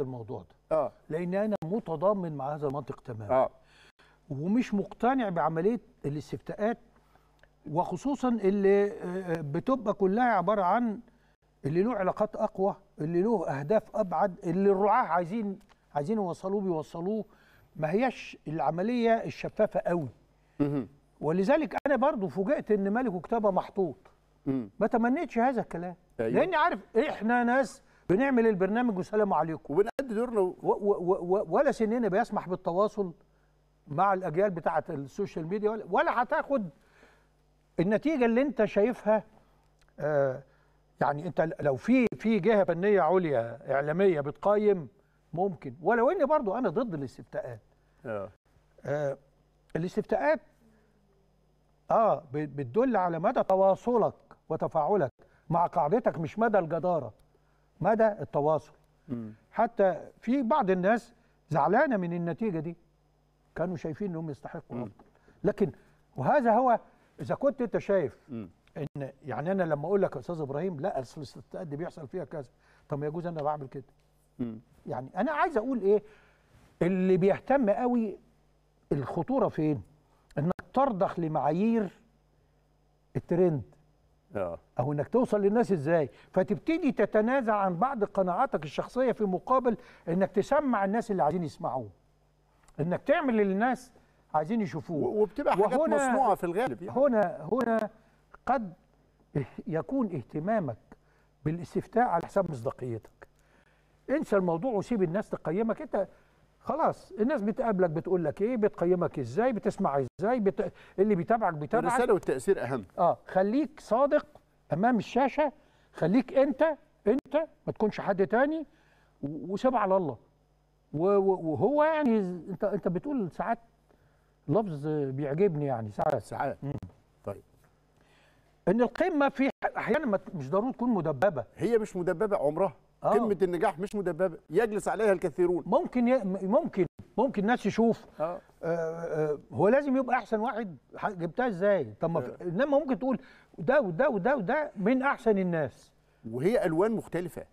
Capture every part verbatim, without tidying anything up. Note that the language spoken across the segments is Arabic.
الموضوع ده اه لان انا متضامن مع هذا المنطق تماما اه ومش مقتنع بعمليه الاستفتاءات، وخصوصا اللي بتبقى كلها عباره عن اللي له علاقات اقوى، اللي له اهداف ابعد، اللي الرعاه عايزين عايزين يوصلوه بيوصلوه. ما هياش العمليه الشفافه قوي. ولذلك انا برضو فوجئت ان ملك وكتابة محطوط. ما تمنيتش هذا الكلام. أيوة. لاني عارف احنا ناس بنعمل البرنامج وسلام عليكم وبنأدي دورنا و... و... و... ولا سننا بيسمح بالتواصل مع الاجيال بتاعه السوشيال ميديا، ولا, ولا هتاخد النتيجه اللي انت شايفها. آه يعني انت لو في في جهه فنيه عليا اعلاميه بتقيم ممكن، ولو اني برضو انا ضد الاستفتاءات. اه, آه الاستفتاءات اه بتدل على مدى تواصلك وتفاعلك مع قاعدتك، مش مدى الجداره، مدى التواصل. م. حتى في بعض الناس زعلانه من النتيجه دي، كانوا شايفين انهم يستحقوا افضل، لكن وهذا هو. اذا كنت انت شايف م. ان يعني انا لما اقول لك يا استاذ ابراهيم لا اصل الاستفتاءات دي بيحصل فيها كذا، طب ما يجوز انا بعمل كده. م. يعني انا عايز اقول ايه، اللي بيهتم قوي الخطوره فين؟ انك ترضخ لمعايير الترند أوه. او انك توصل للناس ازاي، فتبتدي تتنازع عن بعض قناعاتك الشخصيه في مقابل انك تسمع الناس اللي عايزين يسمعوه، انك تعمل اللي الناس عايزين يشوفوه، وبتبقى حاجات مصنوعه في الغالب. يعني هنا هنا قد يكون اهتمامك بالاستفتاء على حساب مصداقيتك. انسى الموضوع وسيب الناس تقيمك انت، خلاص الناس بتقابلك بتقول لك ايه، بتقيمك ازاي، بتسمع ازاي، بت... اللي بيتابعك بيتابعك. الرساله والتاثير اهم. اه خليك صادق امام الشاشه، خليك انت انت ما تكونش حد تاني، وسيب على الله. وهو يعني انت انت بتقول ساعات لفظ بيعجبني، يعني ساعات ساعات طيب ان القمه في احيانا مش ضروري تكون مدببه، هي مش مدببه عمرها. أوه. قمة النجاح مش مدببة، يجلس عليها الكثيرون. ممكن ي... ممكن ممكن الناس تشوف آه آه هو لازم يبقى احسن واحد، جبتها ازاي؟ طب ما آه. في... انما ممكن تقول ده وده وده وده من احسن الناس، وهي الوان مختلفة،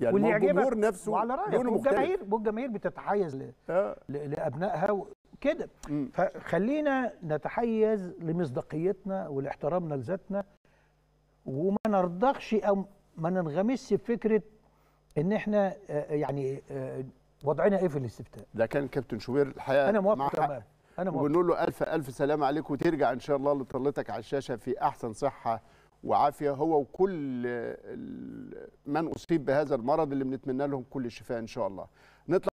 يعني الجمهور نفسه وعلى رأيك والجماهير والجماهير بتتحيز ل... آه. ل... لابنائها وكده. فخلينا نتحيز لمصداقيتنا ولاحترامنا لذاتنا، وما نرضخش او ما ننغمسش بفكرة ان احنا يعني وضعنا ايه في الاستفتاء ده. كان كابتن شوبير الحقيقه انا موافق تماما، انا موافق، وبنقول له الف الف سلام عليك، وترجع ان شاء الله لطلتك على الشاشه في احسن صحه وعافيه، هو وكل من اصيب بهذا المرض اللي بنتمنى لهم كل الشفاء ان شاء الله. نطلع